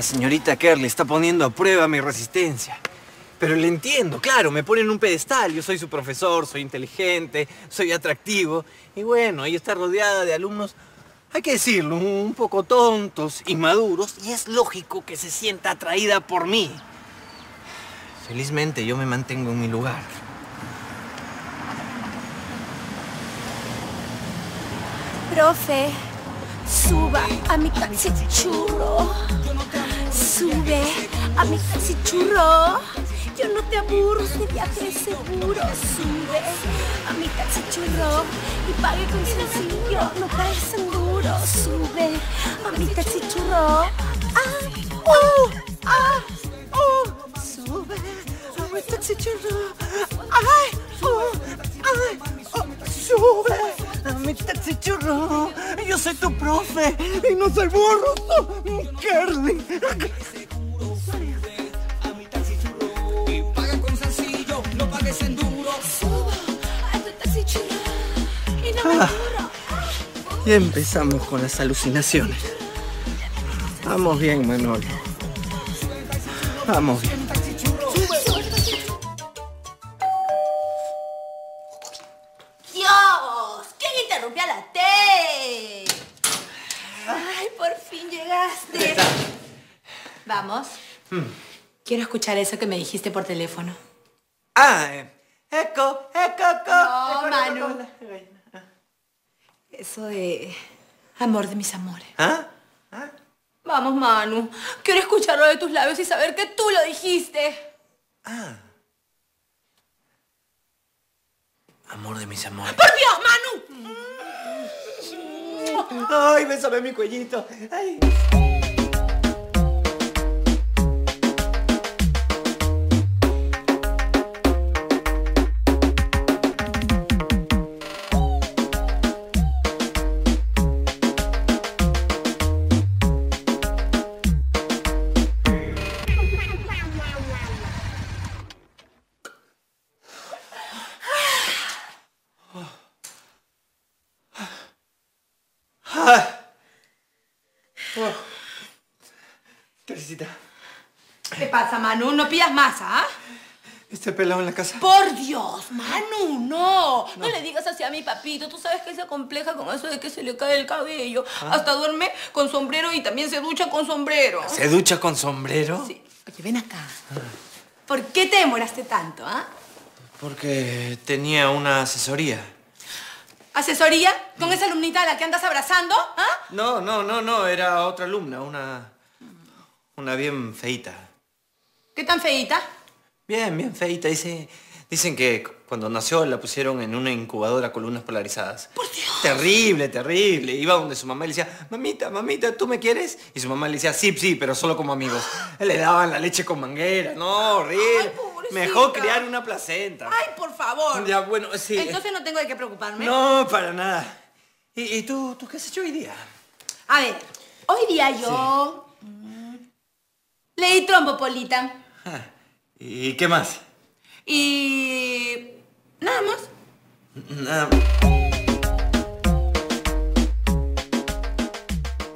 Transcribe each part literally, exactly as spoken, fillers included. La señorita Kerly está poniendo a prueba mi resistencia. Pero le entiendo, claro, me ponen en un pedestal. Yo soy su profesor, soy inteligente, soy atractivo. Y bueno, ella está rodeada de alumnos, hay que decirlo, un poco tontos, inmaduros. Y es lógico que se sienta atraída por mí. Felizmente yo me mantengo en mi lugar. Profe, suba a mi taxi churro. Sube a mi taxi churro. Yo no te aburro, este viaje es seguro. Sube a mi taxi churro y pague con sencillo, no caes en duro. Sube a mi taxi churro. Ah, oh, ah, oh. Sube a mi taxi churro. Ay, oh, ay, oh. Sube a mi taxi churro. Yo soy tu profe y no soy burro. Kerly. Ah, ya empezamos con las alucinaciones. Vamos bien, Manolo. Vamos bien. ¡Dios! ¿Quién interrumpió a la T? ¡Ay, por fin llegaste! Vamos. Hmm. Quiero escuchar eso que me dijiste por teléfono. Ah, eh. Eco, eco, eco. No, Manu. Eso de amor de mis amores. ¿Ah? ¿Ah? Vamos, Manu. Quiero escucharlo de tus labios y saber que tú lo dijiste. Ah. Amor de mis amores. ¡Por Dios, Manu! Ay, bésame mi cuellito. Ay. Oh. Teresita. ¿Qué pasa, Manu? No pidas masa, ¿ah? ¿Está pelado en la casa? ¡Por Dios, Manu! ¡No! No, no le digas así a mi papito. Tú sabes que él se compleja con eso de que se le cae el cabello. ¿Ah? Hasta duerme con sombrero y también se ducha con sombrero. ¿Se ducha con sombrero? Sí. Oye, ven acá. Ah. ¿Por qué te demoraste tanto, ah? Porque tenía una asesoría. ¿Asesoría? ¿Con esa alumnita a la que andas abrazando? ¿Ah? No, no, no, no. Era otra alumna, una... una bien feita. ¿Qué tan feita? Bien, bien feita. Dice, dicen que cuando nació la pusieron en una incubadora con lunas polarizadas. ¡Por Dios! Terrible, terrible. Iba donde su mamá y le decía, mamita, mamita, ¿tú me quieres? Y su mamá le decía, sí, sí, pero solo como amigos. Le daban la leche con manguera. No, horrible. Mejor criar una placenta. Ay, por favor. Ya, bueno, sí. Entonces no tengo de qué preocuparme. No, para nada. ¿Y, y tú, tú qué has hecho hoy día? A ver, hoy día yo... Sí. Leí Trombopolitan. Ah, ¿y qué más? Y... nada más. Nada más.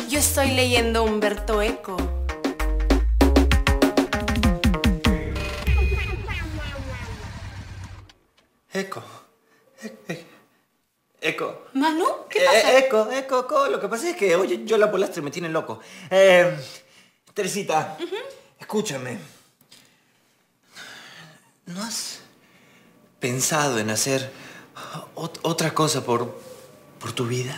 Yo estoy leyendo Humberto Eco. Eco, e eco. ¿Manu? ¿Qué pasa? E eco, eco, eco. Lo que pasa es que, oye, yo la polastre me tiene loco. Eh, Teresita, uh-huh. Escúchame. ¿No has pensado en hacer ot otra cosa por, por tu vida?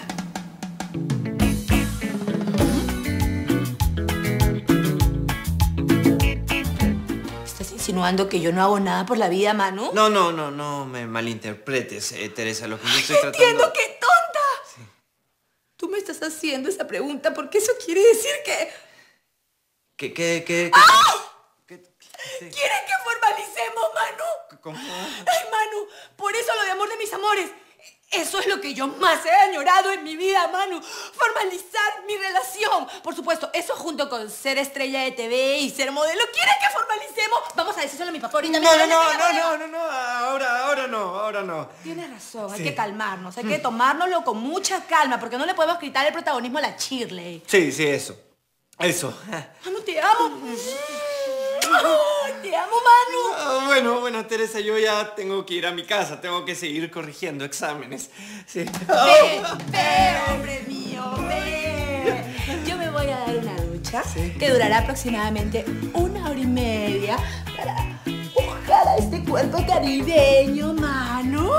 ¿Insinuando que yo no hago nada por la vida, Manu? No, no, no, no me malinterpretes, eh, Teresa, lo que yo estoy tratando... ¡Entiendo, qué tonta! Sí. Tú me estás haciendo esa pregunta porque eso quiere decir que... ¿Qué, qué, qué? ¡Ah! ¿Qué, qué, qué? ¿Quieren que formalicemos, Manu? ¿Cómo? ¡Ay, Manu! Por eso lo de amor de mis amores. Eso es lo que yo más he añorado en mi vida, Manu. Formalizar mi relación. Por supuesto, eso junto con ser estrella de T V y ser modelo. ¿Quieren que formalicemos? Vamos a decírselo a mi papá ahorita. No, no, no, no, no, no. Ahora, ahora no, ahora no. Tienes razón, hay que calmarnos. Hay que tomárnoslo con mucha calma porque no le podemos quitar el protagonismo a la Shirley. Sí, sí, eso. Eso. Manu, te amo. Oh, te amo, Manu. Ah, bueno, bueno, Teresa, yo ya tengo que ir a mi casa. Tengo que seguir corrigiendo exámenes. Sí. Ve, ve, hombre mío, ve. Yo me voy a dar una ducha sí. que durará aproximadamente una hora y media para buscar a este cuerpo caribeño, Manu.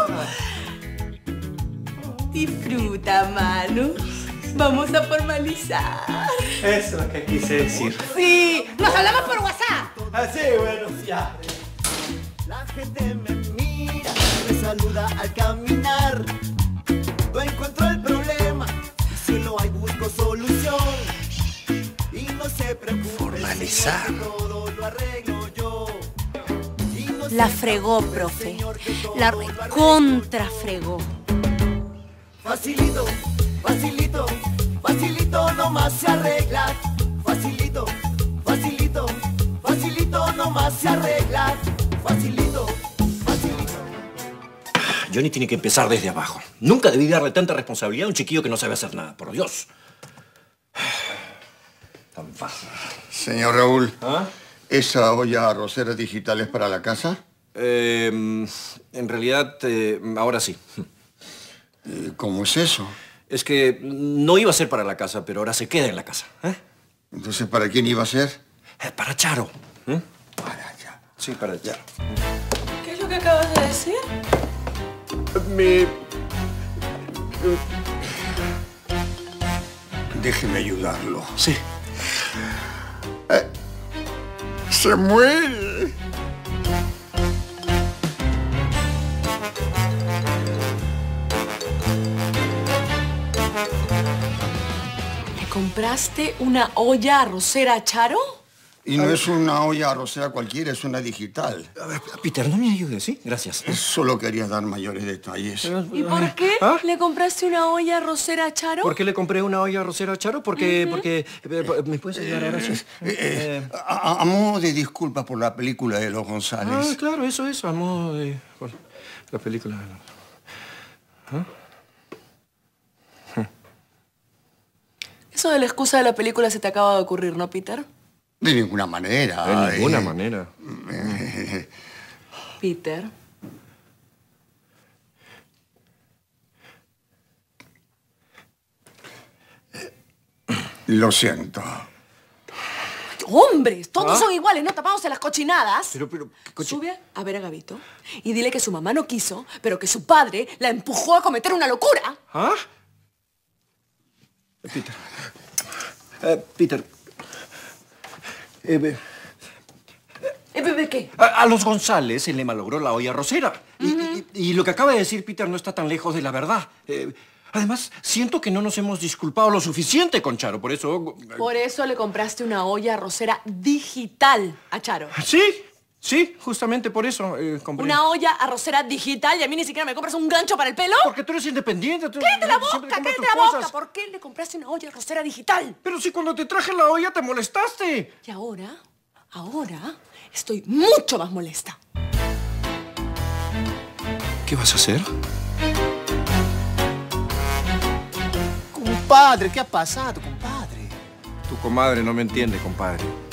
Disfruta, Manu. Vamos a formalizar. Eso es lo que quise decir. Sí, nos hablamos por WhatsApp. Así, bueno, ya. La gente me mira, me saluda al caminar. No encuentro el problema, si no hay busco solución. Y no se preocupe. Formalizar. Todo lo arreglo yo. La fregó, profe. La recontra fregó. Facilito. Facilito, facilito, nomás se arregla. Facilito, facilito, facilito, nomás se arregla. Facilito, facilito. Johnny tiene que empezar desde abajo. Nunca debí darle tanta responsabilidad a un chiquillo que no sabe hacer nada, por Dios. Tan fácil. Señor Raúl, ¿ah? ¿Esa olla arrocera digital es para la casa? Eh, en realidad, eh, ahora sí. ¿Cómo es eso? Es que no iba a ser para la casa, pero ahora se queda en la casa. ¿Eh? Entonces, ¿para quién iba a ser? Eh, para Charo. ¿Eh? Para Charo. Sí, para Charo. ¿Qué es lo que acabas de decir? Me... Déjeme ayudarlo. Sí. Eh, se muere. ¿Compraste una olla arrocera, Charo? Y no es una olla arrocera cualquiera, es una digital. A ver, Peter, no me ayudes, ¿sí? Gracias. Solo quería dar mayores detalles. ¿Y por qué ¿Ah? le compraste una olla arrocera a Charo? ¿Por qué le compré una olla arrocera a Charo? Porque... Uh-huh. porque eh, ¿Me puedes ayudar a gracias? Eh, eh, eh. A, a modo de disculpa por la película de Los Gonzáles. Ah, claro, eso, eso. A modo de... Por la película de los... ¿Ah? Eso de la excusa de la película se te acaba de ocurrir, ¿no, Peter? De ninguna manera. De ninguna eh... manera. Peter. Lo siento. ¡Hombres! Todos ¿Ah? son iguales, no tapados en las cochinadas. Pero, pero... Cochi... Sube a ver a Gabito y dile que su mamá no quiso, pero que su padre la empujó a cometer una locura. ¿Ah? Peter, eh, Peter, eh, eh, eh, ¿qué? A, a los Gonzáles se le malogró la olla arrocera. Uh-huh. y, y, y lo que acaba de decir Peter no está tan lejos de la verdad. Eh, además, siento que no nos hemos disculpado lo suficiente con Charo, por eso... Eh, por eso le compraste una olla arrocera digital a Charo. Sí, sí, justamente por eso eh, compré. ¿Una olla arrocera digital y a mí ni siquiera me compras un gancho para el pelo? Porque tú eres independiente. Tú ¡Cállate la boca! ¡Cállate la cosas. boca! ¿Por qué le compraste una olla arrocera digital? Pero si cuando te traje la olla te molestaste. Y ahora, ahora estoy mucho más molesta. ¿Qué vas a hacer? Compadre, ¿qué ha pasado, compadre? Tu comadre no me entiende, compadre.